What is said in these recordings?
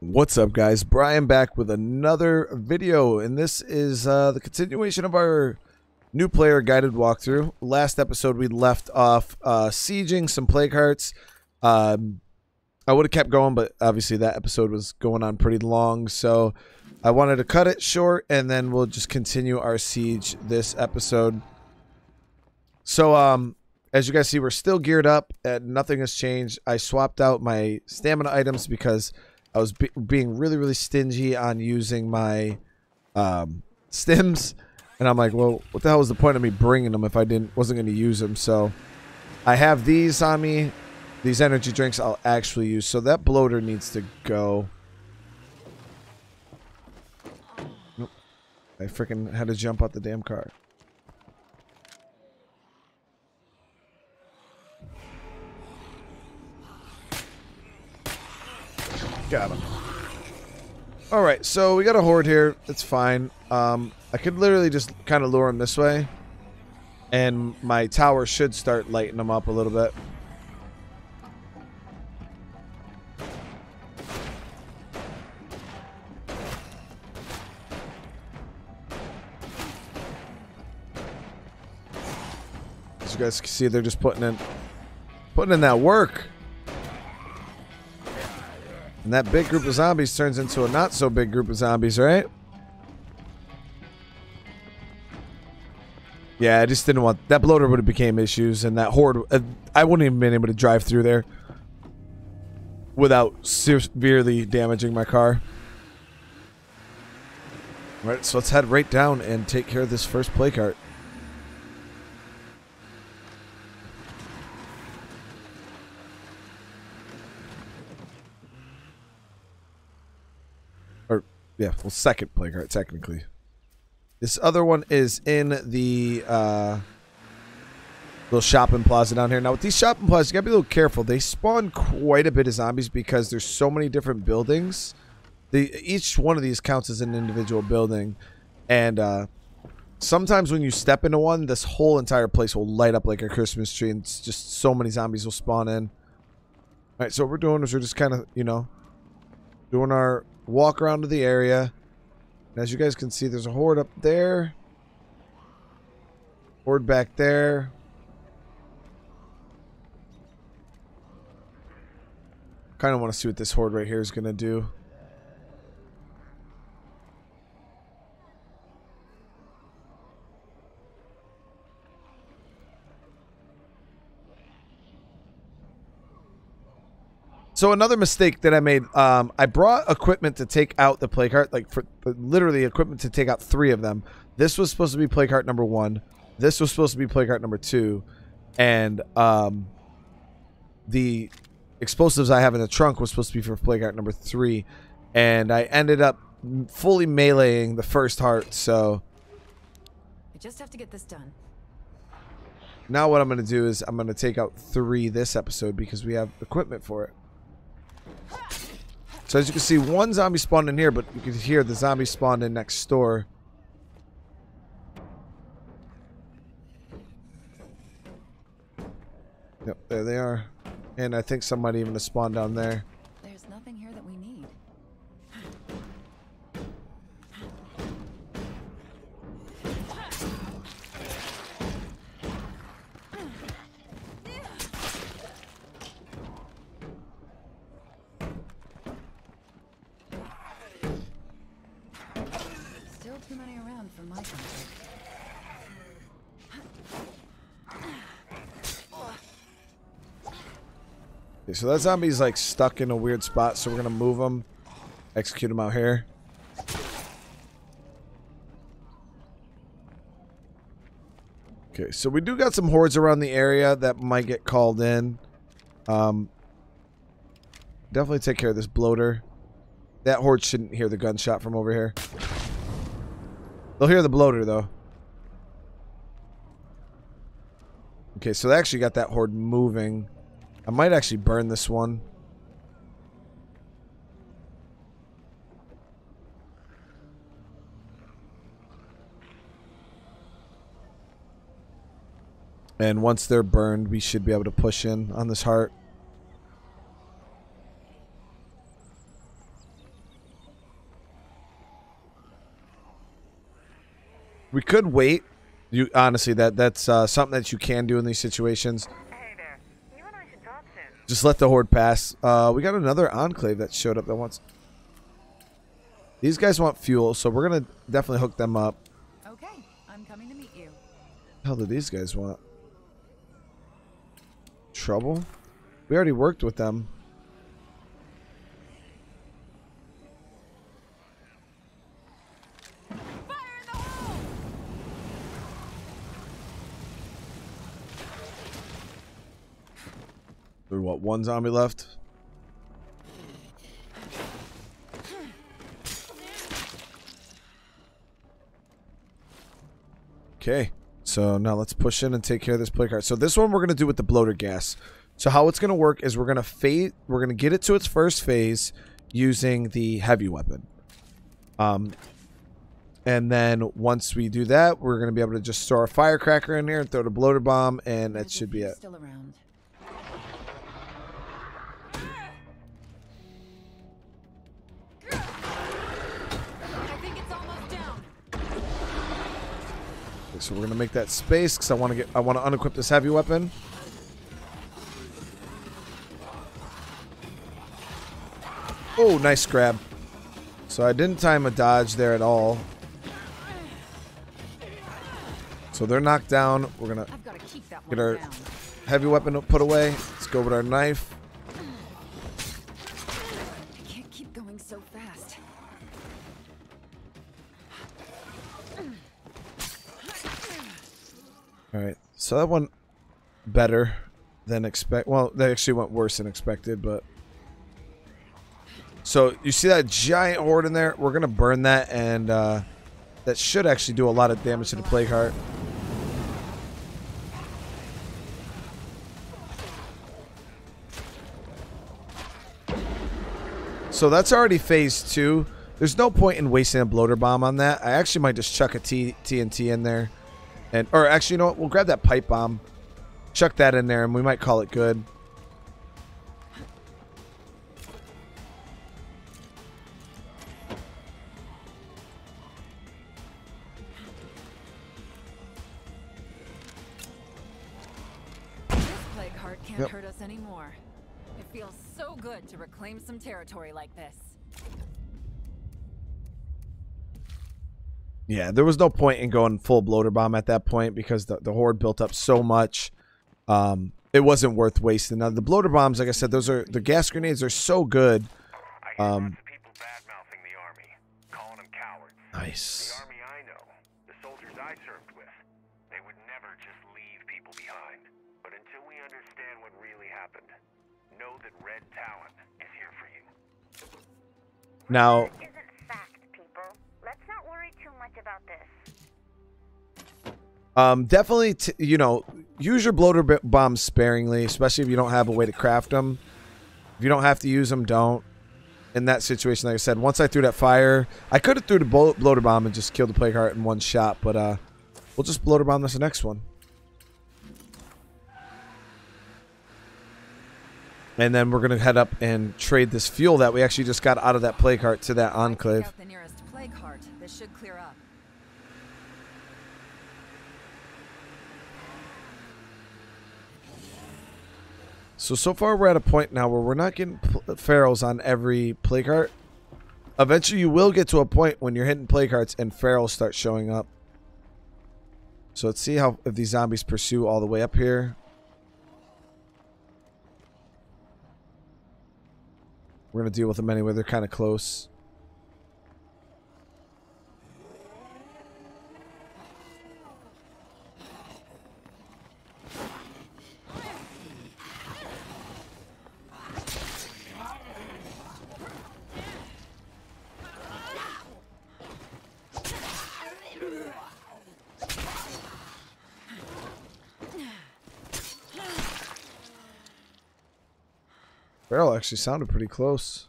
What's up, guys? Brian back with another video, and this is the continuation of our new player guided walkthrough. Last episode we left off sieging some plague hearts. I would have kept going, but obviously that episode was going on pretty long, so I wanted to cut it short, and then we'll just continue our siege this episode. So as you guys see, we're still geared up and nothing has changed. I swapped out my stamina items because I was being really stingy on using my stims, and I'm like, well, what the hell was the point of me bringing them if I wasn't going to use them? So I have these on me. These energy drinks I'll actually use. So that bloater needs to go. Nope. I freaking had to jump out the damn car. Got him. Alright, so we got a horde here. It's fine. I could literally just kind of lure him this way, and my tower should start lighting them up a little bit. As you guys can see, they're just putting in that work. And that big group of zombies turns into a not so big group of zombies, right? Yeah, I just didn't want that bloater would have became issues, and that horde. I wouldn't even been able to drive through there without severely damaging my car. All right, so let's head right down and take care of this first play cart. Yeah, well, second plague heart, technically. This other one is in the little shopping plaza down here. Now, with these shopping plazas, you gotta be a little careful. They spawn quite a bit of zombies because there's so many different buildings. Each one of these counts as an individual building. And sometimes when you step into one, this whole entire place will light up like a Christmas tree, and it's just so many zombies will spawn in. All right, so what we're doing is we're just kind of, you know, doing our walk around to the area. And as you guys can see, there's a horde up there. Horde back there. Kind of want to see what this horde right here is going to do. So another mistake that I made, I brought equipment to take out the plague heart, like for literally equipment to take out three of them. This was supposed to be plague heart number one. This was supposed to be plague heart number two. And the explosives I have in the trunk was supposed to be for plague heart number three. And I ended up fully meleeing the first heart, so. I just have to get this done. Now what I'm going to do is I'm going to take out three this episode because we have equipment for it. So as you can see, one zombie spawned in here, but you can hear the zombie spawned in next door. Yep, there they are. And I think somebody even spawned down there. There's nothing here that we need. Okay, so that zombie's like stuck in a weird spot, so we're gonna move him, execute him out here. Okay, so we do got some hordes around the area that might get called in. Definitely take care of this bloater. That horde shouldn't hear the gunshot from over here. They'll hear the bloater though. Okay, so they actually got that horde moving. I might actually burn this one. And once they're burned, we should be able to push in on this heart. We could wait. You honestly, that's something that you can do in these situations. Hey there. You and I should talk soon. Just let the horde pass. We got another enclave that showed up that wants. These guys want fuel, so we're gonna definitely hook them up. Okay, I'm coming to meet you. What the hell do these guys want? Trouble? We already worked with them. Fire in the hole! There's what, one zombie left? Okay, so now let's push in and take care of this play card. So this one we're going to do with the bloater gas. So how it's going to work is we're going to get it to its first phase using the heavy weapon. And then once we do that, we're going to be able to just store a firecracker in here and throw the bloater bomb, and that should be it. So we're gonna make that space because I want to unequip this heavy weapon. Oh, nice grab. So I didn't time a dodge there at all. So they're knocked down. We're gonna get our heavy weapon put away. Let's go with our knife. I can't keep going so fast. Alright, so that went better than expected. Well, that actually went worse than expected, but... So, you see that giant horde in there? We're going to burn that, and that should actually do a lot of damage to the plague heart. So, that's already phase two. There's no point in wasting a bloater bomb on that. I actually might just chuck a TNT in there. And, or actually, you know what? We'll grab that pipe bomb, chuck that in there, and we might call it good. This plague heart can't hurt us anymore. It feels so good to reclaim some territory like this. Yeah, there was no point in going full bloater bomb at that point because the horde built up so much. It wasn't worth wasting. Now the bloater bombs, like I said, those are the gas grenades are so good. I hear lots of people bad-mouthing the army, calling them cowards. Nice. The army I know, the soldiers I served with, they would never just leave people behind. But until we understand what really happened, know that Red Talon is here for you. Now. About this. Definitely, you know, use your bloater bombs sparingly, especially if you don't have a way to craft them. If you don't have to use them, don't. In that situation, like I said, once I threw that fire, I could have threw the bloater bomb and just killed the plague heart in one shot, but we'll just bloater bomb this next one. And then we're going to head up and trade this fuel that we actually just got out of that plague heart to that enclave. This should clear up. So far we're at a point now where we're not getting ferals on every play cart. Eventually you will get to a point when you're hitting play carts and ferals start showing up. So let's see how if these zombies pursue all the way up here. We're going to deal with them anyway. They're kind of close. Feral actually sounded pretty close.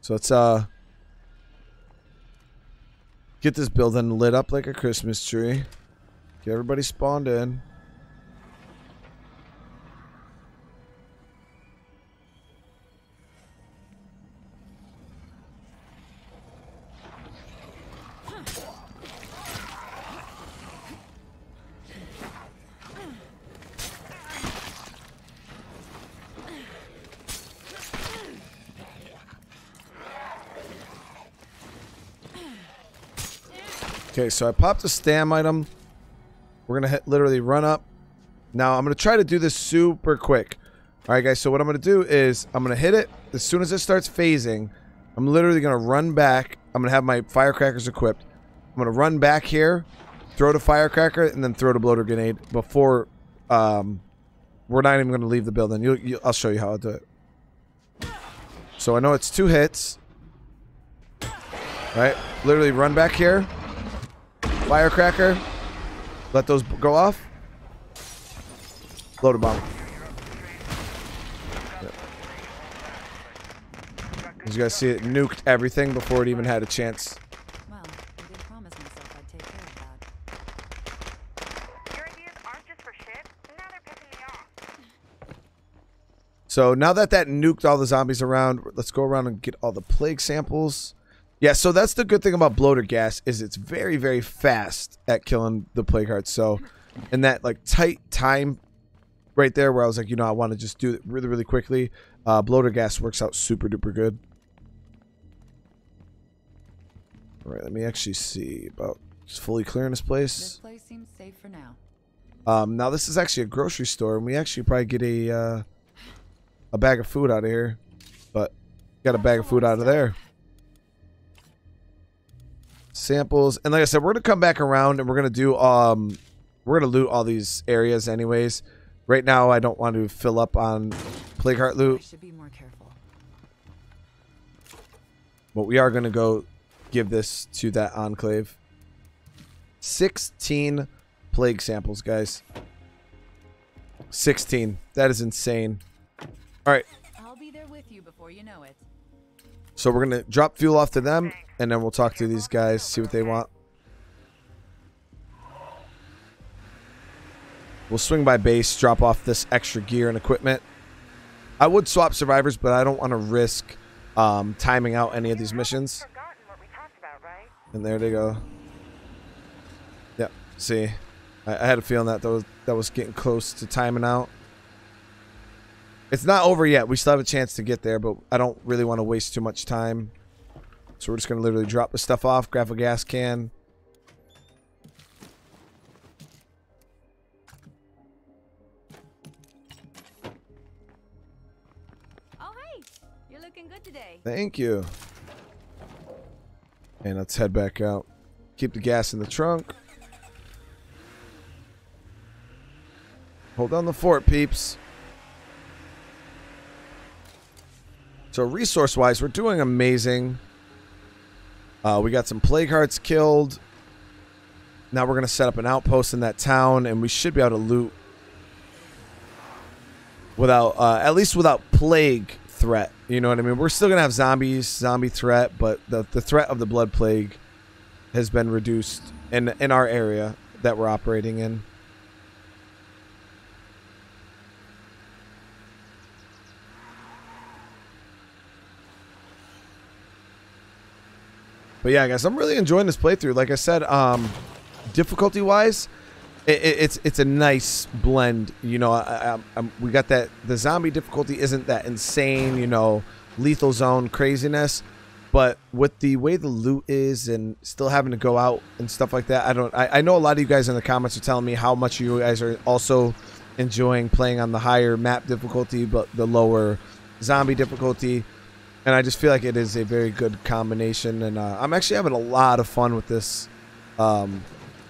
So let's get this building lit up like a Christmas tree. Get everybody spawned in. Okay, so I popped a stam item. We're going to literally run up. Now, I'm going to try to do this super quick. All right, guys, so what I'm going to do is I'm going to hit it. As soon as it starts phasing, I'm literally going to run back. I'm going to have my firecrackers equipped. I'm going to run back here, throw the firecracker, and then throw the bloater grenade before we're not even going to leave the building. I'll show you how I'll do it. So I know it's 2 hits. All right, literally run back here. Firecracker. Let those go off. Load a bomb. Yep. As you guys see, it nuked everything before it even had a chance. Well, I did promise myself I'd take care of that. Your ideas aren't just for shit. Now they're pissing me off. So now that nuked all the zombies around, let's go around and get all the plague samples. Yeah, so that's the good thing about bloater gas is it's very, very fast at killing the plague hearts. So in that like tight time right there where I was like, you know, I want to just do it really, really quickly, bloater gas works out super duper good. All right, let me actually see about just fully clearing this place. This place seems safe for now. Now this is actually a grocery store, and we actually probably get a bag of food out of here, but got a bag of food out of there. Samples, and like I said, we're gonna come back around and we're gonna do we're gonna loot all these areas anyways. Right now I don't want to fill up on plague heart loot. I should be more careful. But we are gonna go give this to that enclave. 16 plague samples, guys. 16. That is insane. Alright. I'll be there with you before you know it. So we're gonna drop fuel off to them. And then we'll talk to these guys, see what they want. We'll swing by base, drop off this extra gear and equipment. I would swap survivors, but I don't want to risk timing out any of these missions. And there they go. Yep, see. I had a feeling that that was getting close to timing out. It's not over yet. We still have a chance to get there, but I don't really want to waste too much time. So we're just going to literally drop the stuff off, grab a gas can. Oh, hey. You're looking good today. Thank you. And let's head back out. Keep the gas in the trunk. Hold on the fort, peeps. So resource-wise, we're doing amazing. We got some plague hearts killed. Now we're going to set up an outpost in that town, and we should be able to loot without, at least without plague threat. You know what I mean? We're still going to have zombies, zombie threat, but the threat of the blood plague has been reduced in our area that we're operating in. But yeah, guys, I'm really enjoying this playthrough. Like I said, difficulty-wise, it's a nice blend. You know, we got that the zombie difficulty isn't that insane. You know, lethal zone craziness, but with the way the loot is and still having to go out and stuff like that, I know a lot of you guys in the comments are telling me how much you guys are also enjoying playing on the higher map difficulty, but the lower zombie difficulty. And I just feel like it is a very good combination, and I'm actually having a lot of fun with this,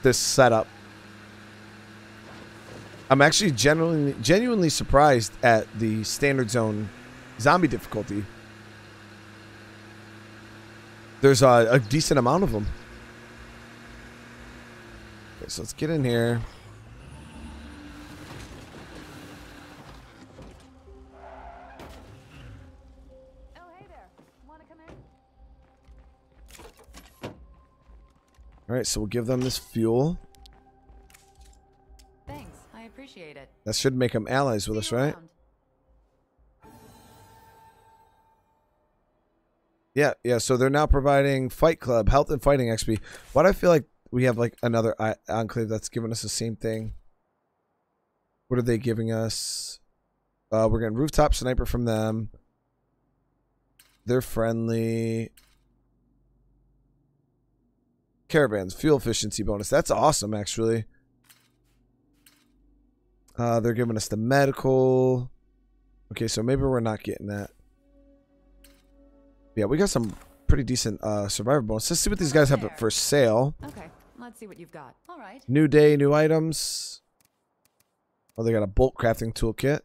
this setup. I'm actually genuinely surprised at the standard zone zombie difficulty. There's a decent amount of them. Okay, so let's get in here. All right, so we'll give them this fuel. Thanks, I appreciate it. That should make them allies with us, right? Yeah, yeah. So they're now providing Fight Club, health, and fighting XP. Why do I feel like we have like another enclave that's giving us the same thing? What are they giving us? We're getting rooftop sniper from them. They're friendly. Caravans, fuel efficiency bonus. That's awesome, actually. They're giving us the medical. Okay, so maybe we're not getting that. Yeah, we got some pretty decent survivor bonus. Let's see what these guys have for sale. Okay, let's see what you've got. All right. New day, new items. Oh, they got a bolt crafting toolkit.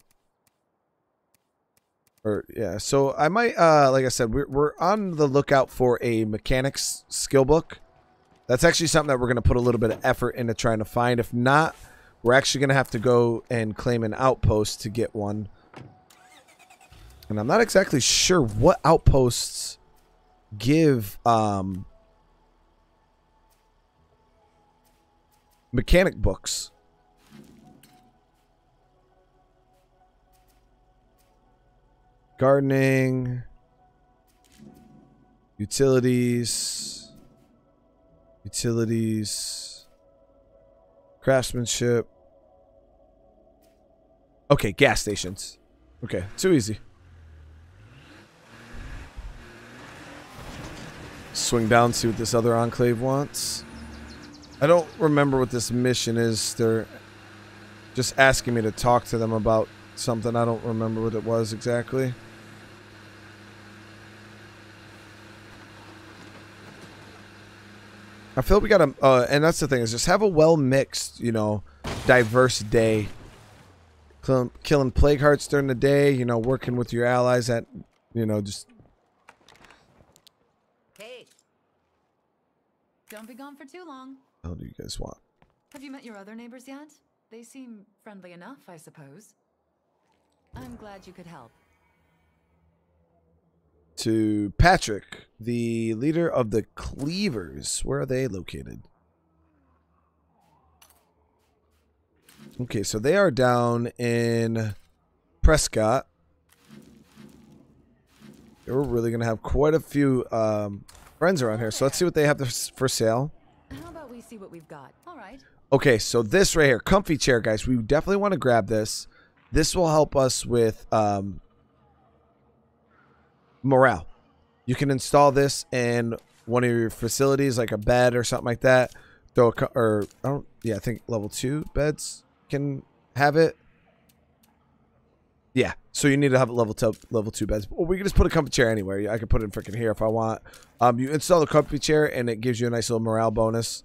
Or yeah, so I might, like I said, we're on the lookout for a mechanics skill book. That's actually something that we're going to put a little bit of effort into trying to find. If not, we're actually going to have to go and claim an outpost to get one. And I'm not exactly sure what outposts give mechanic books. Gardening, utilities, craftsmanship. Okay, gas stations. Okay, too easy. Swing down, see what this other enclave wants. I don't remember what this mission is. They're just asking me to talk to them about something. I don't remember what it was exactly. I feel we got to, and that's the thing, is just have a well-mixed, you know, diverse day. Killing plague hearts during the day, you know, working with your allies at, you know, just... Don't be gone for too long. How do you guys want? Have you met your other neighbors yet? They seem friendly enough, I suppose. I'm glad you could help. To Patrick, the leader of the Cleavers. Where are they located? Okay, so they are down in Prescott. We're really gonna have quite a few friends around here, so let's see what they have for sale. How about we see what we've got? All right. Okay, so this right here, comfy chair, guys. We definitely want to grab this. This will help us with morale. You can install this in one of your facilities, like a bed or something like that. Throw a I think level 2 beds can have it. Yeah, so you need to have level 2 beds. Or we can just put a comfy chair anywhere. I can put it freaking here if I want. You install the comfy chair, and it gives you a nice little morale bonus.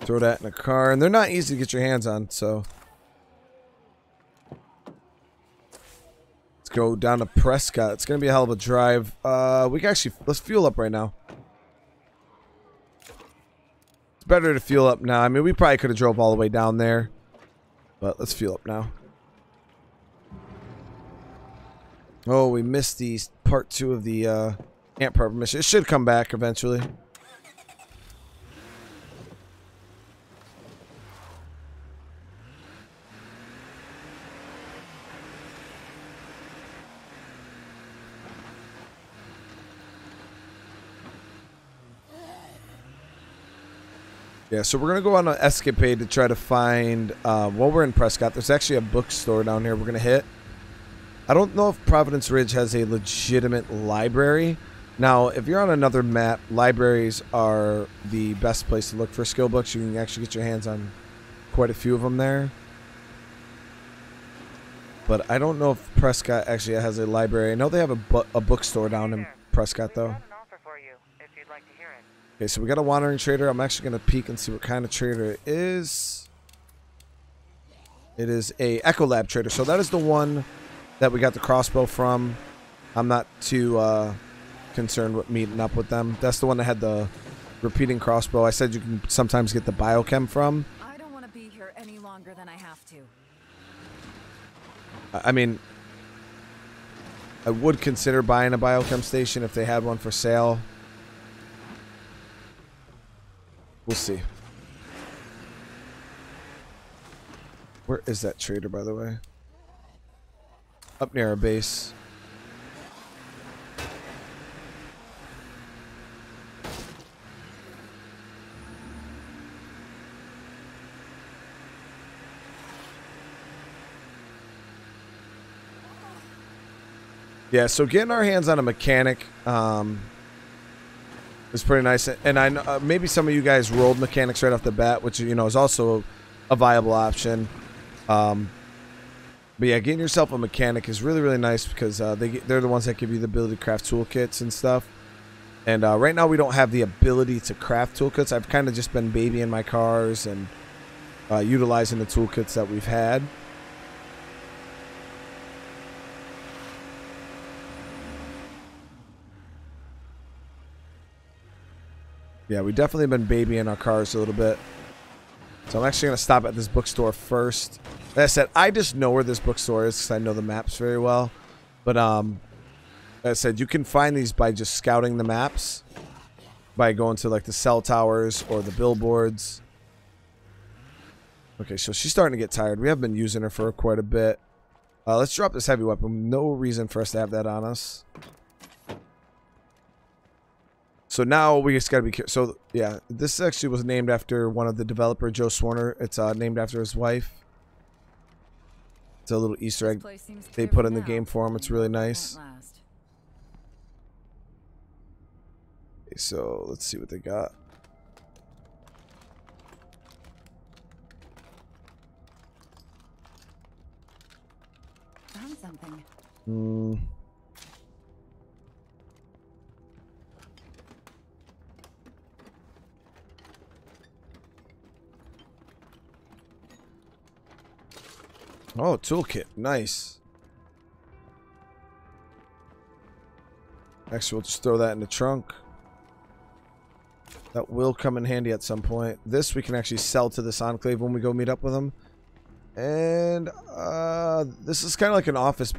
Throw that in a car. And they're not easy to get your hands on, so. Let's go down to Prescott. It's going to be a hell of a drive. We can actually... Let's fuel up right now. Better to fuel up now. I mean, we probably could have drove all the way down there, but let's fuel up now. Oh, we missed the part 2 of the ant proper mission. It should come back eventually. Yeah, so we're going to go on an escapade to try to find, while we're in Prescott, there's actually a bookstore down here we're going to hit. I don't know if Providence Ridge has a legitimate library. Now, if you're on another map, libraries are the best place to look for skill books. You can actually get your hands on quite a few of them there. But I don't know if Prescott actually has a library. I know they have a bookstore down in Prescott, though. Okay, so we got a wandering trader. I'm actually going to peek and see what kind of trader it is. It is a Echolab trader. So that is the one that we got the crossbow from. I'm not too concerned with meeting up with them. That's the one that had the repeating crossbow. I said you can sometimes get the biochem from. I don't want to be here any longer than I have to. I mean, I would consider buying a biochem station if they had one for sale. We'll see. Where is that trader, by the way? Up near our base. Yeah, so getting our hands on a mechanic is pretty nice. And I know, maybe some of you guys rolled mechanics right off the bat, which, you know, is also a viable option. But yeah, getting yourself a mechanic is really, really nice because they're the ones that give you the ability to craft toolkits and stuff. And right now we don't have the ability to craft toolkits. I've kind of just been babying my cars and utilizing the toolkits that we've had. Yeah, we've definitely been babying our cars a little bit. So I'm actually going to stop at this bookstore first. Like I said, I just know where this bookstore is because I know the maps very well. But like I said, you can find these by just scouting the maps, by going to like the cell towers or the billboards. Okay, so she's starting to get tired. We have been using her for quite a bit. Let's drop this heavy weapon. No reason for us to have that on us. So now we just got to be careful. So yeah, this actually was named after one of the developer, Joe Swanner. It's named after his wife. It's a little Easter egg they put in the game for him. It's really nice. Okay, so let's see what they got. Found something. Hmm. Oh, toolkit. Nice. Actually, we'll just throw that in the trunk. That will come in handy at some point. This we can actually sell to this enclave when we go meet up with them. And this is kind of like an office.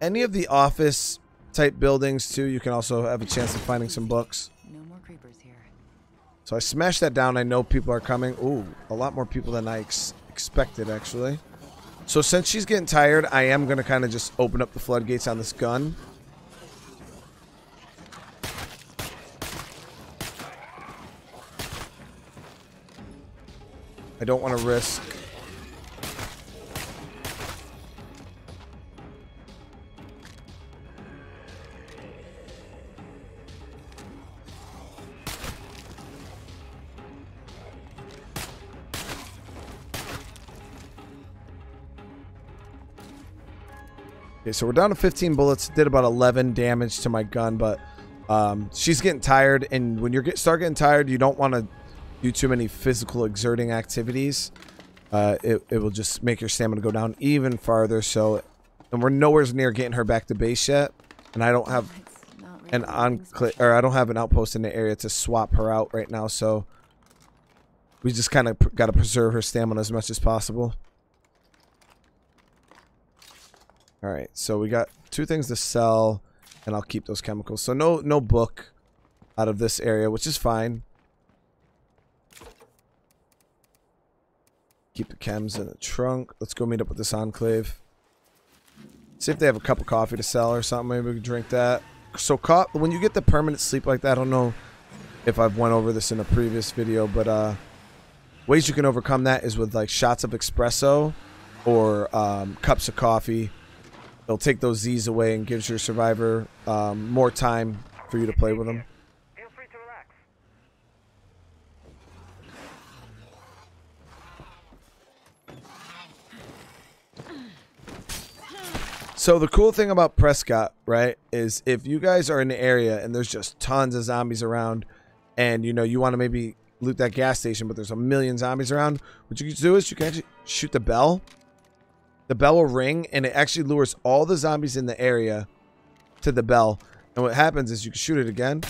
Any of the office type buildings, too, you can also have a chance of finding some books. No more creepers here. So I smashed that down. I know people are coming. Ooh, a lot more people than I expected, actually. So since she's getting tired, I am going to kind of just open up the floodgates on this gun. I don't want to risk. Okay, so we're down to 15 bullets. Did about 11 damage to my gun, but she's getting tired, and when you start getting tired, you don't want to do too many physical exerting activities. It will just make your stamina go down even farther. So, and we're nowhere near getting her back to base yet, and I don't have an enclave, or I don't have an outpost in the area to swap her out right now. So we just kind of got to preserve her stamina as much as possible. All right, so we got two things to sell, and I'll keep those chemicals. So no book out of this area, which is fine. Keep the chems in the trunk. Let's go meet up with this enclave. See if they have a cup of coffee to sell or something. Maybe we can drink that. So when you get the permanent sleep like that, I don't know if I've went over this in a previous video, but ways you can overcome that is with like shots of espresso or cups of coffee. They'll take those Z's away and gives your survivor more time for you to play with them. Feel free to relax. So the cool thing about Prescott, right, is if you guys are in the area and there's just tons of zombies around, and you know you want to maybe loot that gas station, but there's a million zombies around, what you can do is you can actually shoot the bell. The bell will ring, and it actually lures all the zombies in the area to the bell. And what happens is you can shoot it again,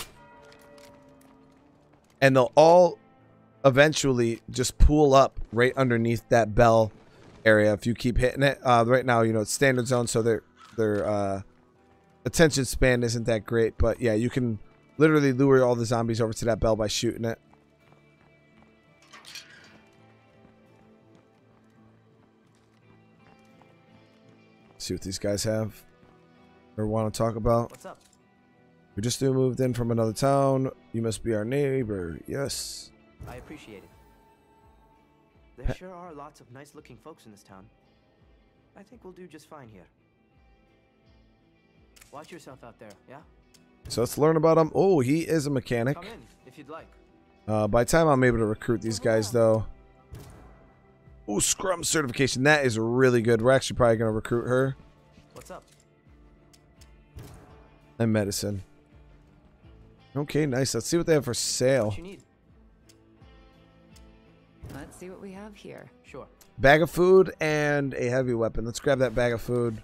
and they'll all eventually just pool up right underneath that bell area if you keep hitting it. Right now, you know, it's standard zone, so their attention span isn't that great. But yeah, you can literally lure all the zombies over to that bell by shooting it. See what these guys have or want to talk about. What's up? We just moved in from another town. You must be our neighbor. Yes. I appreciate it. There sure are lots of nice looking folks in this town. I think we'll do just fine here. Watch yourself out there, yeah? So let's learn about him. Oh, he is a mechanic. Come in, if you'd like. By the time I'm able to recruit these guys, though. Oh, Scrum certification. That is really good. We're actually probably going to recruit her. What's up? And medicine. Okay, nice. Let's see what they have for sale. What you need? Let's see what we have here. Sure. Bag of food and a heavy weapon. Let's grab that bag of food.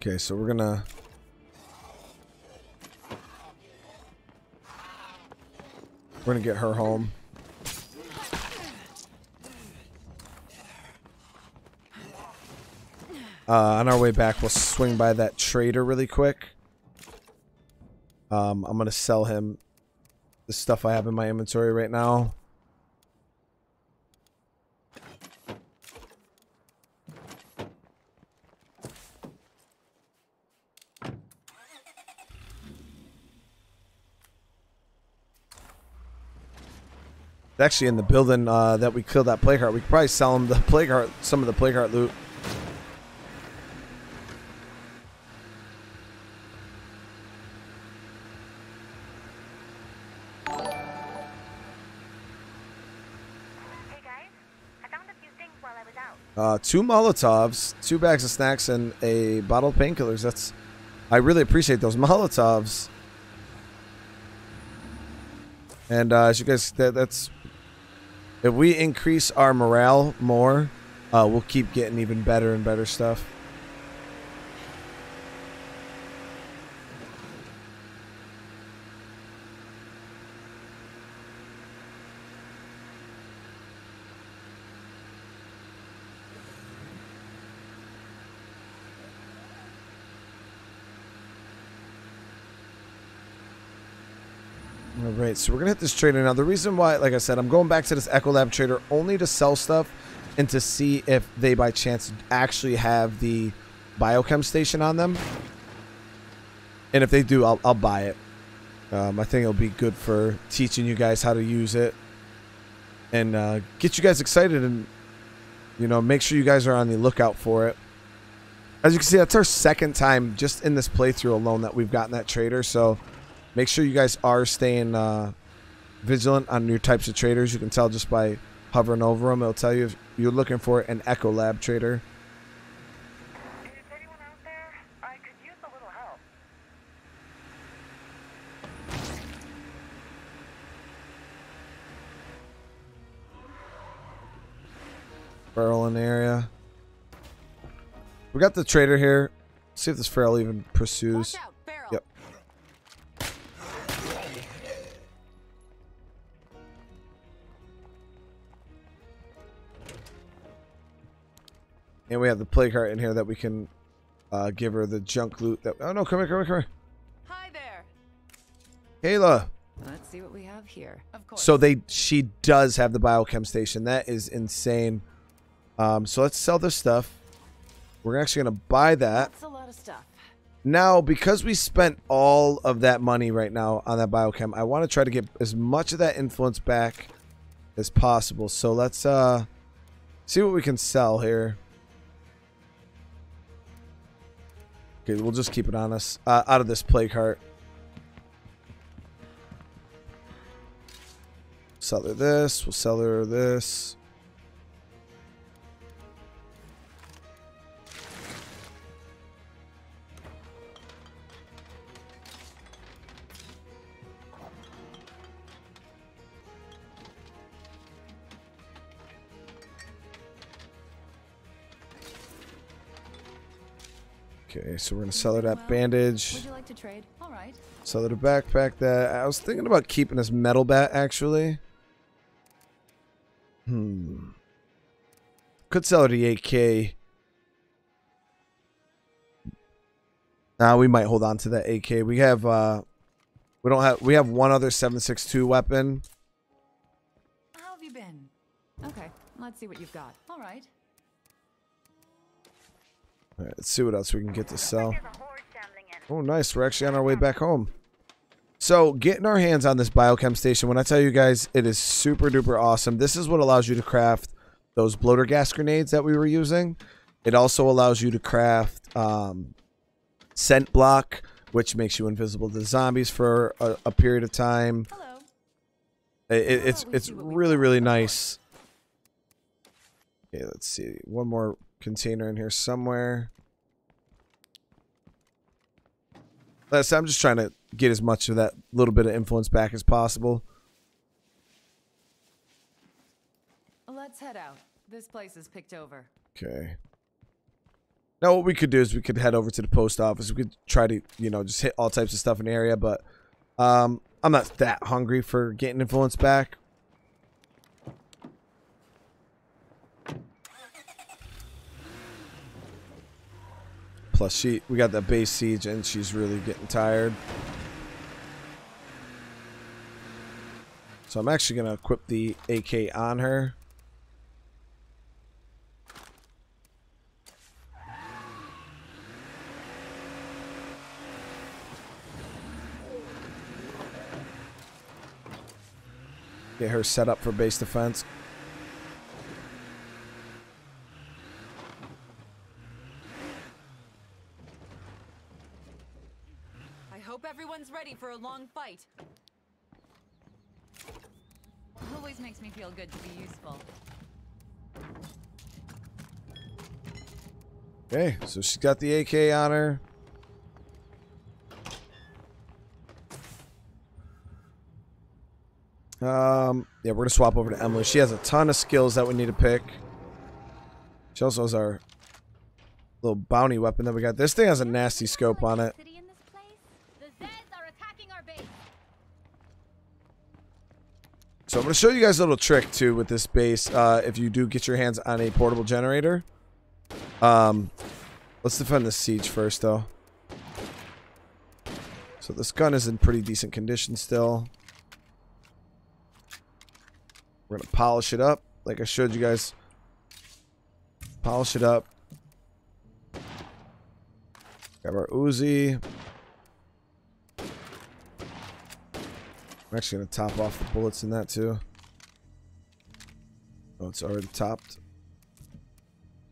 Okay, so we're gonna get her home. On our way back, we'll swing by that trader really quick. I'm gonna sell him the stuff I have in my inventory right now. It's actually in the building that we killed that plague heart. We could probably sell him the plague heart, some of the plague heart loot. Two Molotovs, 2 bags of snacks, and a bottle of painkillers. That's, I really appreciate those Molotovs. And as you guys, that's, if we increase our morale more, we'll keep getting even better and better stuff. Alright, so we're going to hit this trader now. The reason why, like I said, I'm going back to this Echolab trader only to sell stuff and to see if they, by chance, actually have the biochem station on them. And if they do, I'll buy it. I think it'll be good for teaching you guys how to use it. And get you guys excited and, you know, make sure you guys are on the lookout for it. As you can see, that's our second time just in this playthrough alone that we've gotten that trader, so... Make sure you guys are staying vigilant on your types of traders. You can tell just by hovering over them. It'll tell you if you're looking for an Echolab trader. Is anyone out there? I could use a little help. Feral in the area. We got the trader here. Let's see if this feral even pursues. And we have the plague heart in here that we can give her the junk loot. That oh no, come here. Hi there, Kayla. Let's see what we have here. Of course. So she does have the biochem station. That is insane. So let's sell this stuff. We're actually gonna buy that. That's a lot of stuff. Now, because we spent all of that money right now on that biochem, I want to try to get as much of that influence back as possible. So let's see what we can sell here. Okay, we'll just keep it on us. Out of this plague heart. Sell her this. We'll sell her this. Okay, so we're gonna sell her that bandage. Would you like to trade? All right. Sell her the backpack. That I was thinking about keeping this metal bat actually. Could sell her the AK. Nah, we might hold on to that AK. We have we have one other 7.62 weapon. How have you been? Okay, let's see what you've got. All right. All right, let's see what else we can get to sell. Oh, nice. We're actually on our way back home. So getting our hands on this biochem station, when I tell you guys, it is super duper awesome. This is what allows you to craft those bloater gas grenades that we were using. It also allows you to craft scent block, which makes you invisible to zombies for a period of time. Hello. It's really, really nice. Okay, let's see. One more container in here somewhere. I'm just trying to get as much of that little bit of influence back as possible. Let's head out. This place is picked over. Okay. Now what we could do is we could head over to the post office. We could try to, you know, just hit all types of stuff in the area, but I'm not that hungry for getting influence back. Plus, we got that base siege, and she's really getting tired. So I'm actually going to equip the AK on her. Get her set up for base defense. Ready for a long fight. Always makes me feel good to be useful. Okay, so she's got the AK on her. Yeah, we're gonna swap over to Emily. She has a ton of skills that we need to pick. She also has our little bounty weapon that we got. This thing has a nasty scope on it. So I'm going to show you guys a little trick too with this base. If you do get your hands on a portable generator, let's defend this siege first though. So this gun is in pretty decent condition still. We're going to polish it up like I showed you guys. Polish it up. Grab our Uzi. I'm actually going to top off the bullets in that too. Oh, it's already topped.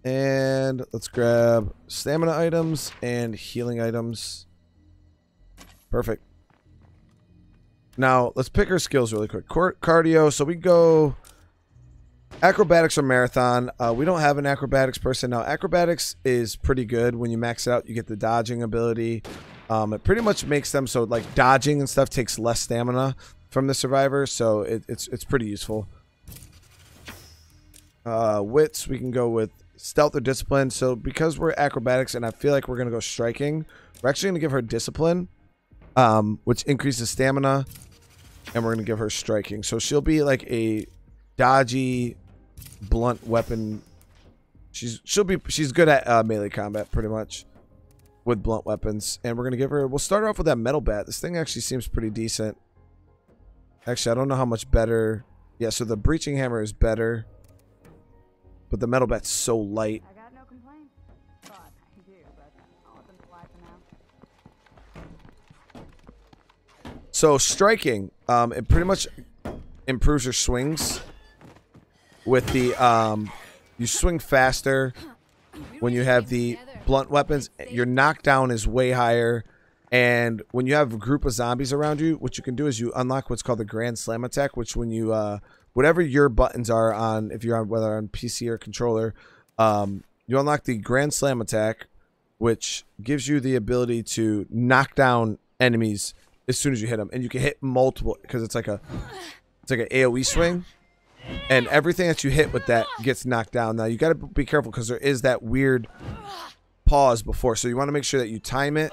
And let's grab stamina items and healing items. Perfect. Now, let's pick our skills really quick. Cardio. So we go acrobatics or marathon. We don't have an acrobatics person. Now, acrobatics is pretty good. When you max it out, you get the dodging ability. It pretty much makes them so like dodging and stuff takes less stamina from the survivor, so it's pretty useful. Wits, we can go with stealth or discipline. So because we're acrobatics and I feel like we're gonna go striking, we're actually gonna give her discipline, which increases stamina, and we're gonna give her striking. So she'll be like a dodgy, blunt weapon. She's good at melee combat pretty much. With blunt weapons, and we're gonna give her, we'll start her off with that metal bat. This thing actually seems pretty decent. Actually, I don't know how much better. Yeah, so the breaching hammer is better, but the metal bat's so light. I got no complaint. But I do, but I'll let them fly for now. So striking, it pretty much improves your swings. With the you swing faster when you have the blunt weapons. Your knockdown is way higher, and when you have a group of zombies around you, what you can do is you unlock what's called the grand slam attack, which when you whatever your buttons are on, if you're on whether on PC or controller, you unlock the grand slam attack, which gives you the ability to knock down enemies as soon as you hit them, and you can hit multiple because it's like an AoE swing. And everything that you hit with that gets knocked down. Now, you got to be careful because there is that weird pause before. So you want to make sure that you time it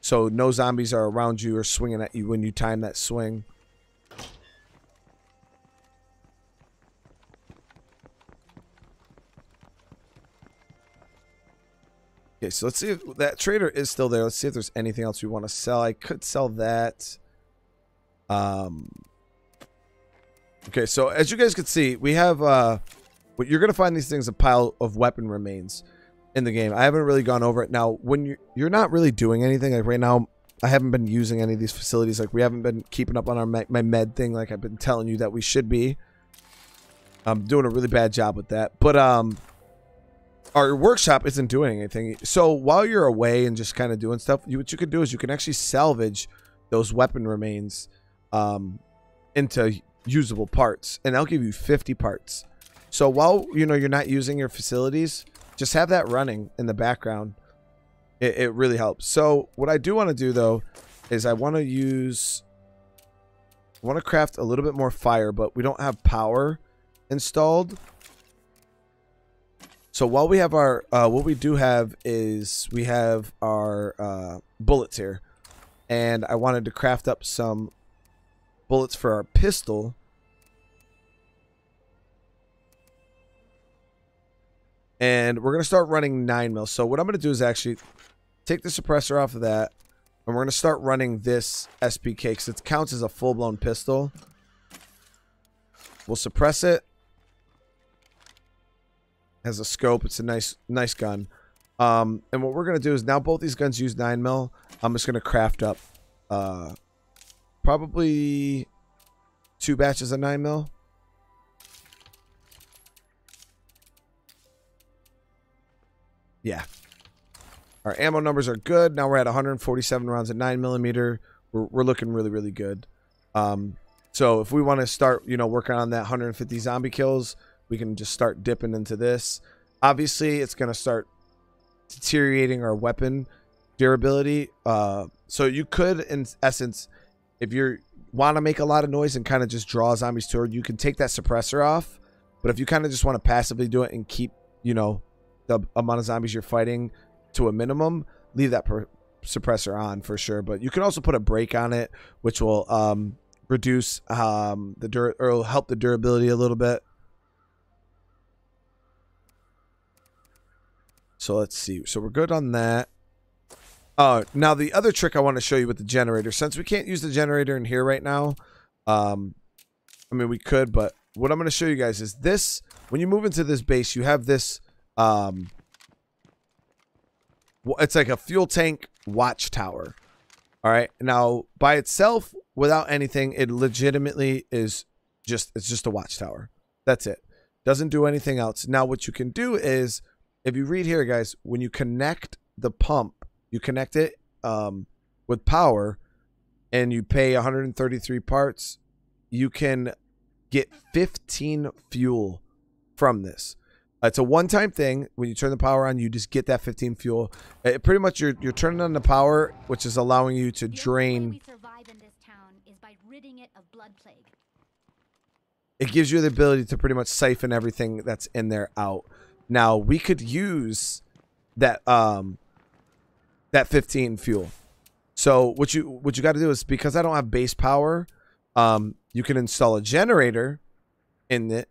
so no zombies are around you or swinging at you when you time that swing. Okay, so let's see if that trader is still there. Let's see if there's anything else we want to sell. I could sell that. Okay, so as you guys can see, we have what you're gonna find these things, a pile of weapon remains in the game. I haven't really gone over it. Now, when you're not really doing anything, like right now I haven't been using any of these facilities. Like, we haven't been keeping up on our my med thing like I've been telling you that we should be. I'm doing a really bad job with that. But our workshop isn't doing anything. So while you're away and just kind of doing stuff, what you can do is you can actually salvage those weapon remains into usable parts. And I'll give you 50 parts. So while, you know, you're not using your facilities, just have that running in the background. It really helps. So what I do want to do, though, is I want to craft a little bit more fire, but we don't have power installed. So while we have our, what we do have is we have our bullets here. And I wanted to craft up some bullets for our pistol. And we're going to start running 9 mil. So what I'm going to do is actually take the suppressor off of that. And we're going to start running this SPK because it counts as a full-blown pistol. We'll suppress it. Has a scope. It's a nice gun. And what we're going to do is now both these guns use 9 mil. I'm just going to craft up probably 2 batches of 9 mil. Yeah. Our ammo numbers are good. Now we're at 147 rounds at 9mm. We're looking really, really good. So if we want to start, you know, working on that 150 zombie kills, we can just start dipping into this. Obviously, it's going to start deteriorating our weapon durability. So you could, in essence, if you want to make a lot of noise and kind of just draw zombies toward, you can take that suppressor off. But if you kind of just want to passively do it and keep, you know, the amount of zombies you're fighting to a minimum, leave that suppressor on for sure. But you can also put a brake on it, which will reduce or help the durability a little bit. So let's see. So we're good on that. Now the other trick I want to show you with the generator, since we can't use the generator in here right now, I mean we could, but what I'm going to show you guys is this. When you move into this base, you have this. It's like a fuel tank watchtower. All right. Now by itself, without anything, it legitimately is just a watchtower. That's it. Doesn't do anything else. Now what you can do is, if you read here, guys, when you connect the pump, you connect it with power, and you pay 133 parts, you can get 15 fuel from this. It's a one-time thing. When you turn the power on, you just get that 15 fuel. It pretty much you're turning on the power, which is allowing you to drain. It gives you the ability to pretty much siphon everything that's in there out. Now we could use that that 15 fuel. So what you got to do is, because I don't have base power, you can install a generator in it.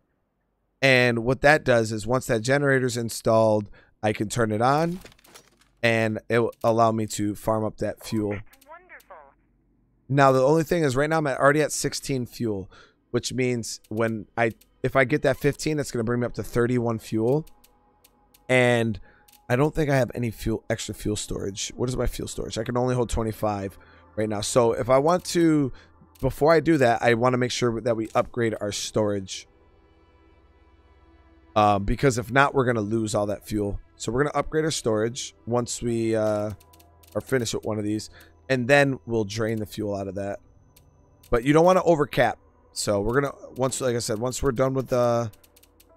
And what that does is, once that generator's installed, I can turn it on, and it will allow me to farm up that fuel. Wonderful. Now, the only thing is, right now I'm already at 16 fuel, which means when if I get that 15, that's going to bring me up to 31 fuel. And I don't think I have any extra fuel storage. What is my fuel storage? I can only hold 25 right now. So if I want to, before I do that, I want to make sure that we upgrade our storage. Because if not, we're going to lose all that fuel. So we're going to upgrade our storage once we are finished with one of these. And then we'll drain the fuel out of that. But you don't want to overcap. So we're going to, like I said, once we're done with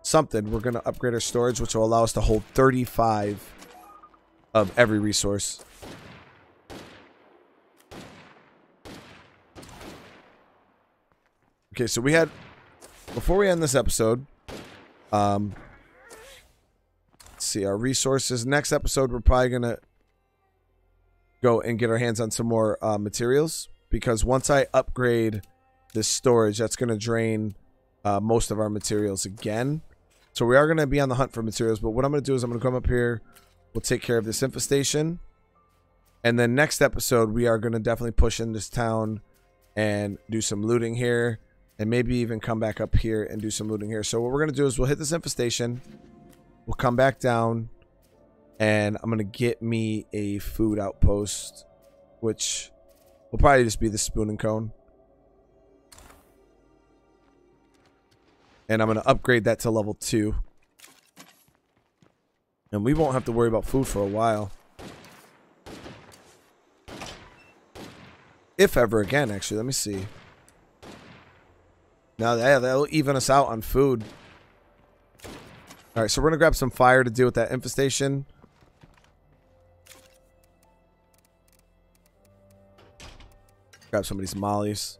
something, we're going to upgrade our storage, which will allow us to hold 35 of every resource. Okay, so we had, before we end this episode... let's see our resources. Next episode, we're probably gonna go and get our hands on some more materials, because once I upgrade this storage, that's gonna drain most of our materials again. So we are gonna be on the hunt for materials. But what I'm gonna do is I'm gonna come up here. We'll take care of this infestation, and then next episode we are gonna definitely push in this town and do some looting here. And maybe even come back up here and do some looting here. So what we're going to do is we'll hit this infestation. We'll come back down. And I'm going to get me a food outpost. Which We'll probably just be the spoon and cone. And I'm going to upgrade that to level 2. And we won't have to worry about food for a while. If ever again, actually. Let me see. Now, yeah, that'll even us out on food. Alright, so we're going to grab some fire to deal with that infestation. Grab somebody's mollies.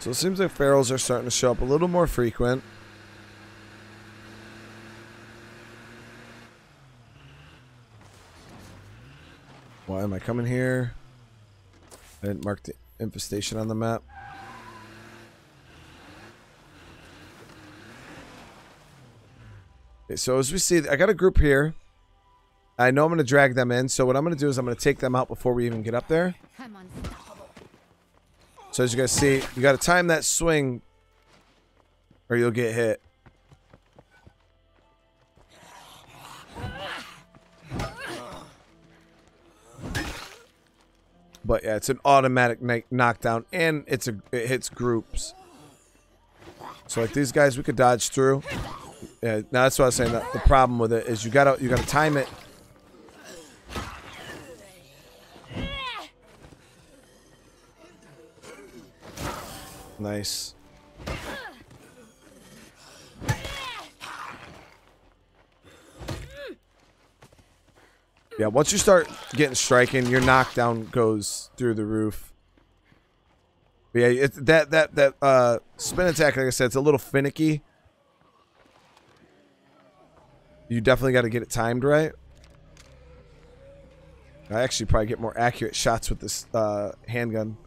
So it seems like ferals are starting to show up a little more frequent. Why am I coming here? I didn't mark the infestation on the map. Okay, so as we see, I got a group here. I know I'm going to drag them in. So what I'm going to do is I'm going to take them out before we even get up there. So as you guys see, you got to time that swing or you'll get hit. But yeah, it's an automatic knockdown and it hits groups. So like these guys, we could dodge through. Yeah, now that's what I was saying. The problem with it is you gotta time it. Nice. Yeah, once you start getting striking, your knockdown goes through the roof. But yeah, that spin attack, like I said, it's a little finicky. You definitely got to get it timed right. I actually probably get more accurate shots with this handgun.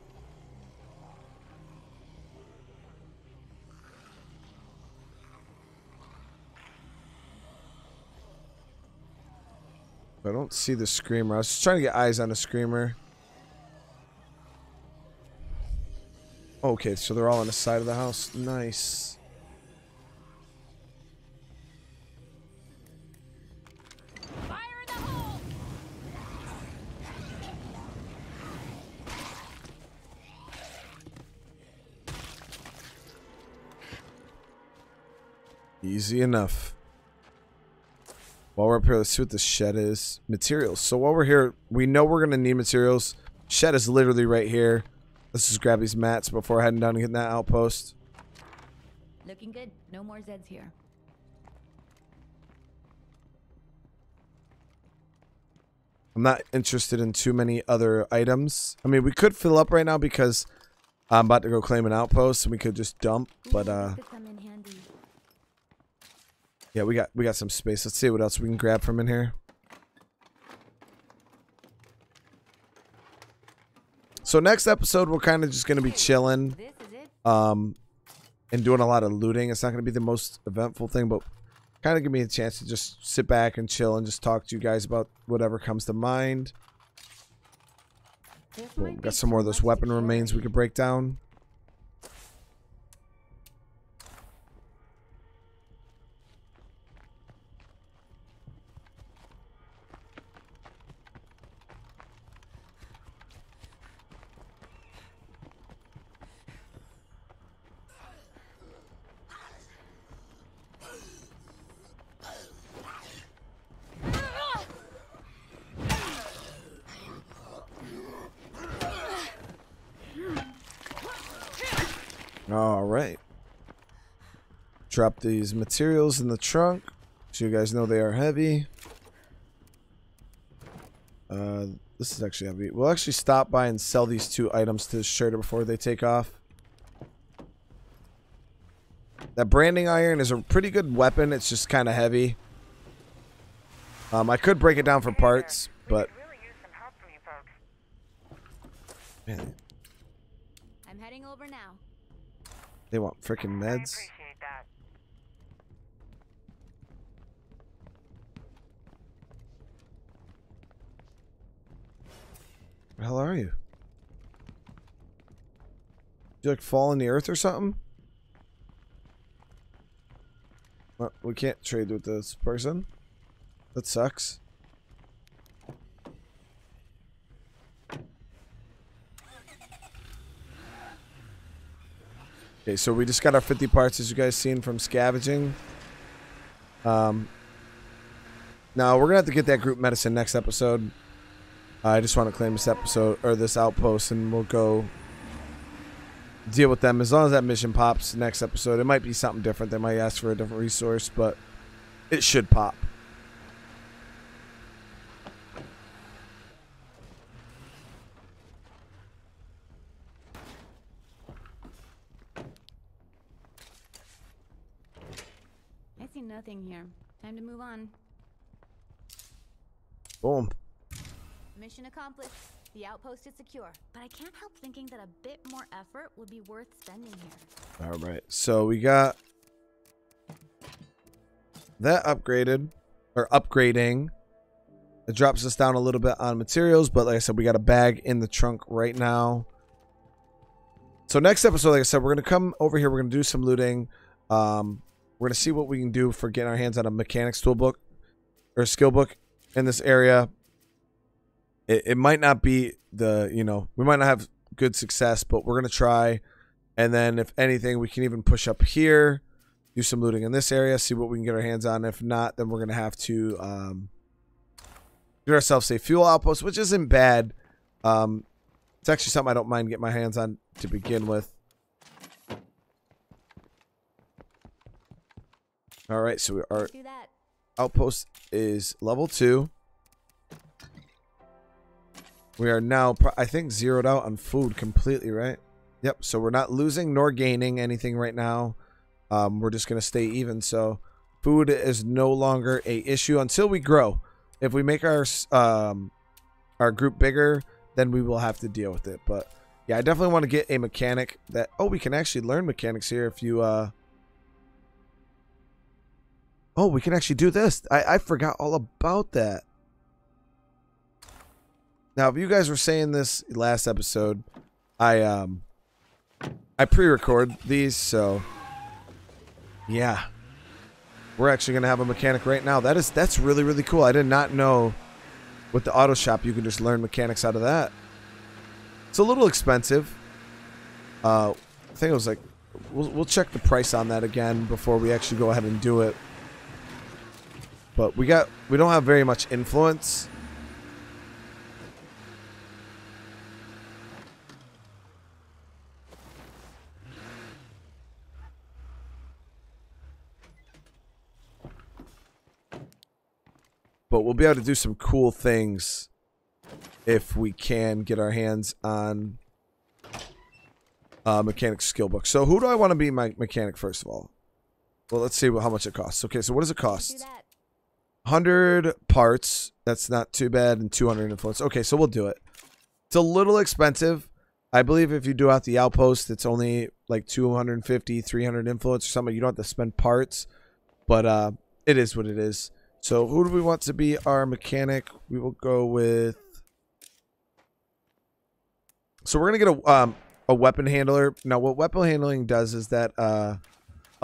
I don't see the screamer. I was just trying to get eyes on a screamer. Okay, so they're all on the side of the house. Nice. Fire in the hole. Easy enough. While we're up here, let's see what the shed is. Materials. So while we're here, we know we're going to need materials. Shed is literally right here. Let's just grab these mats before heading down and getting that outpost. Looking good. No more Zeds here. I'm not interested in too many other items. I mean, we could fill up right now because I'm about to go claim an outpost and we could just dump, but yeah, we got some space. Let's see what else we can grab from in here. So next episode, we're kind of just going to be chilling and doing a lot of looting. It's not going to be the most eventful thing, but kind of give me a chance to just sit back and chill and just talk to you guys about whatever comes to mind. We've got some more of those weapon remains we could break down. Alright. Drop these materials in the trunk so you guys know they are heavy. This is actually heavy. We'll actually stop by and sell these two items to the shredder before they take off. That branding iron is a pretty good weapon. It's just kind of heavy. I could break it down for parts, but... Man. I'm heading over now. They want freaking meds. I appreciate that. Where the hell are you? You like falling to earth or something? Well, we can't trade with this person. That sucks. Okay, so we just got our 50 parts, as you guys seen from scavenging. Now we're gonna have to get that group medicine next episode. I just want to claim this episode or this outpost, and we'll go deal with them. As long as that mission pops next episode, it might be something different. They might ask for a different resource, but it should pop. I see nothing here. Time to move on. Boom. Mission accomplished. The outpost is secure, but I can't help thinking that a bit more effort would be worth spending here. All right, so we got that upgraded, or upgrading. It drops us down a little bit on materials, but like I said, we got a bag in the trunk right now. So next episode, like I said, we're gonna come over here. We're gonna do some looting. We're gonna see what we can do for getting our hands on a mechanics tool book or skill book in this area. It might not be the, you know, we might not have good success, but we're going to try. And then if anything, we can even push up here, do some looting in this area, see what we can get our hands on. If not, then we're going to have to get ourselves a fuel outpost, which isn't bad. It's actually something I don't mind getting my hands on to begin with. All right, so our outpost is level 2. We are now, I think, zeroed out on food completely, right? Yep, so we're not losing nor gaining anything right now. We're just going to stay even. So food is no longer an issue until we grow. If we make our group bigger, then we will have to deal with it. But, yeah, I definitely want to get a mechanic that... Oh, we can actually learn mechanics here if you... Oh, we can actually do this. I forgot all about that. Now, if you guys were saying this last episode, I pre-record these, so yeah, we're actually gonna have a mechanic right now. That's really, really cool. I did not know with the auto shop you can just learn mechanics out of that. It's a little expensive. I think it was like we'll check the price on that again before we actually go ahead and do it. But we don't have very much influence. But we'll be able to do some cool things if we can get our hands on mechanic skill book. So who do I want to be my mechanic first of all? Well, let's see how much it costs. Okay, so what does it cost? 100 parts. That's not too bad. And 200 influence. Okay, so we'll do it. It's a little expensive. I believe if you do out the outpost, it's only like 250, 300 influence or something. You don't have to spend parts. But it is what it is. So who do we want to be our mechanic? We will go with... So we're going to get a weapon handler. Now what weapon handling does is that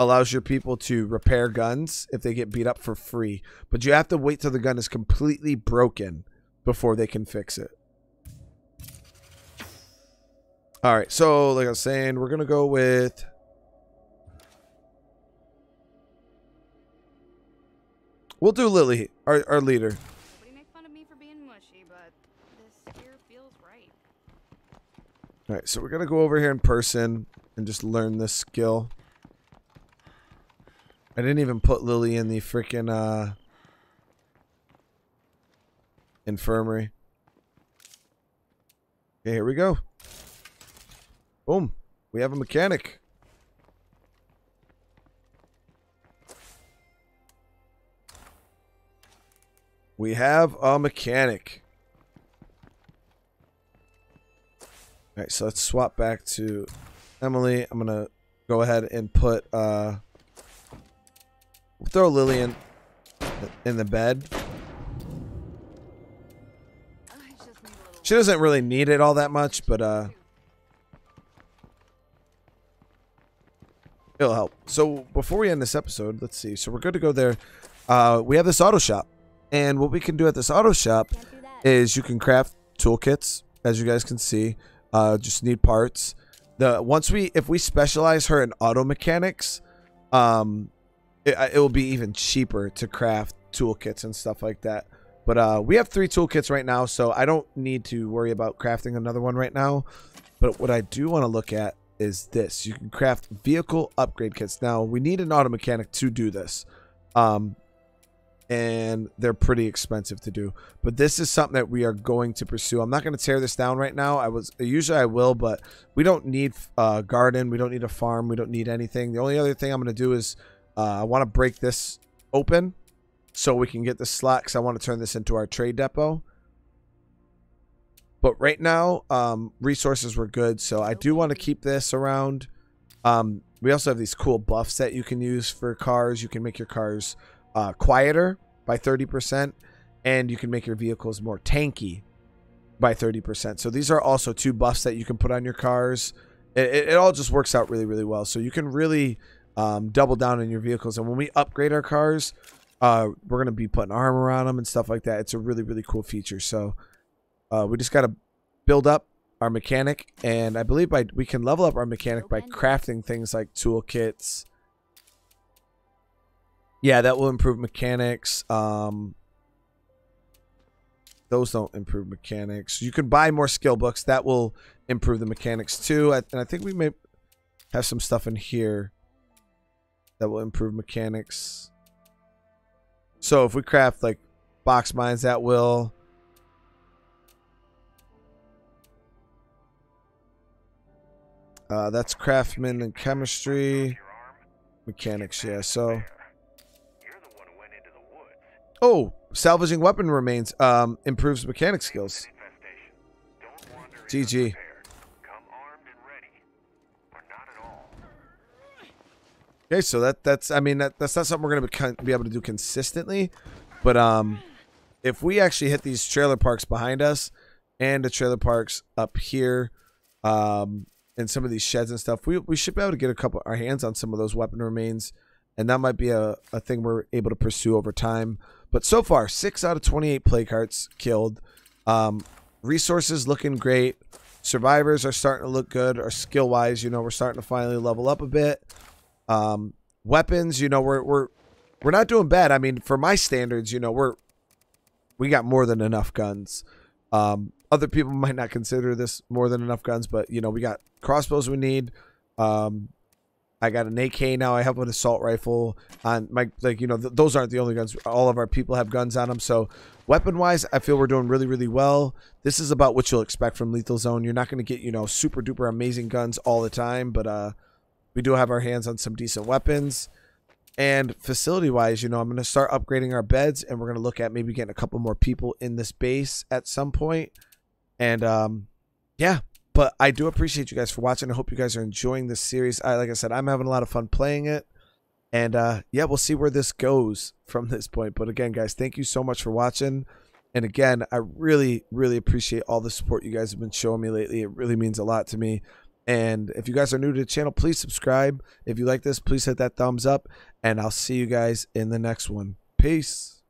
allows your people to repair guns if they get beat up for free. But you have to wait till the gun is completely broken before they can fix it. Alright, so like I was saying, we're going to go with... We'll do Lily, our leader. What do you make fun of me for being mushy, but this here feels right. All right, so we're gonna go over here in person and just learn this skill. I didn't even put Lily in the freaking infirmary. Okay, here we go. Boom, we have a mechanic. We have a mechanic. Alright, so let's swap back to Emily. I'm gonna go ahead and put we'll throw Lillian in the bed. She doesn't really need it all that much, but it'll help. So before we end this episode, let's see. So we're good to go there. We have this auto shop, and what we can do at this auto shop is you can craft toolkits, as you guys can see. Just need parts. If we specialize her in auto mechanics, it will be even cheaper to craft toolkits and stuff like that. But we have 3 toolkits right now, so I don't need to worry about crafting another one right now. But what I do want to look at is this. You can craft vehicle upgrade kits. Now, we need an auto mechanic to do this. And they're pretty expensive to do. But this is something that we are going to pursue. I'm not going to tear this down right now. Usually I will, but we don't need a garden. We don't need a farm. We don't need anything. The only other thing I'm going to do is I want to break this open, so we can get the slot, because I want to turn this into our trade depot. But right now, resources were good, so I do want to keep this around. We also have these cool buffs that you can use for cars. You can make your cars quieter by 30%, and you can make your vehicles more tanky by 30%. So these are also 2 buffs that you can put on your cars. It all just works out really, really well. So you can really double down on your vehicles. And when we upgrade our cars, we're going to be putting armor on them and stuff like that. It's a really, really cool feature. So we just got to build up our mechanic. And I believe we can level up our mechanic by crafting things like toolkits. Yeah, that will improve mechanics. Those don't improve mechanics. You can buy more skill books. That will improve the mechanics too. And I think we may have some stuff in here that will improve mechanics. So if we craft like box mines, that will. That's craftsman and chemistry, mechanics. Yeah. So. Oh, salvaging weapon remains improves mechanic skills. GG. Okay, so that's not something we're going to be able to do consistently, but if we actually hit these trailer parks behind us and the trailer parks up here and some of these sheds and stuff, we should be able to get our hands on some of those weapon remains, and that might be a thing we're able to pursue over time. But so far, 6 out of 28 play carts killed. Resources looking great. Survivors are starting to look good, or skill-wise, we're starting to finally level up a bit. Weapons, we're not doing bad. I mean, for my standards, we got more than enough guns. Other people might not consider this more than enough guns, but we got crossbows we need. I got an AK now. I have an assault rifle on my, those aren't the only guns. All of our people have guns on them. So weapon wise, I feel we're doing really, really well. This is about what you'll expect from Lethal Zone. You're not going to get, super duper amazing guns all the time, but, we do have our hands on some decent weapons. And facility-wise, I'm going to start upgrading our beds, and we're going to look at maybe getting a couple more people in this base at some point. And, yeah. But I do appreciate you guys for watching. I hope you guys are enjoying this series. Like I said, I'm having a lot of fun playing it. And, yeah, we'll see where this goes from this point. But, again, guys, thank you so much for watching. And, again, I really, really appreciate all the support you guys have been showing me lately. It really means a lot to me. And if you guys are new to the channel, please subscribe. If you like this, please hit that thumbs up. And I'll see you guys in the next one. Peace.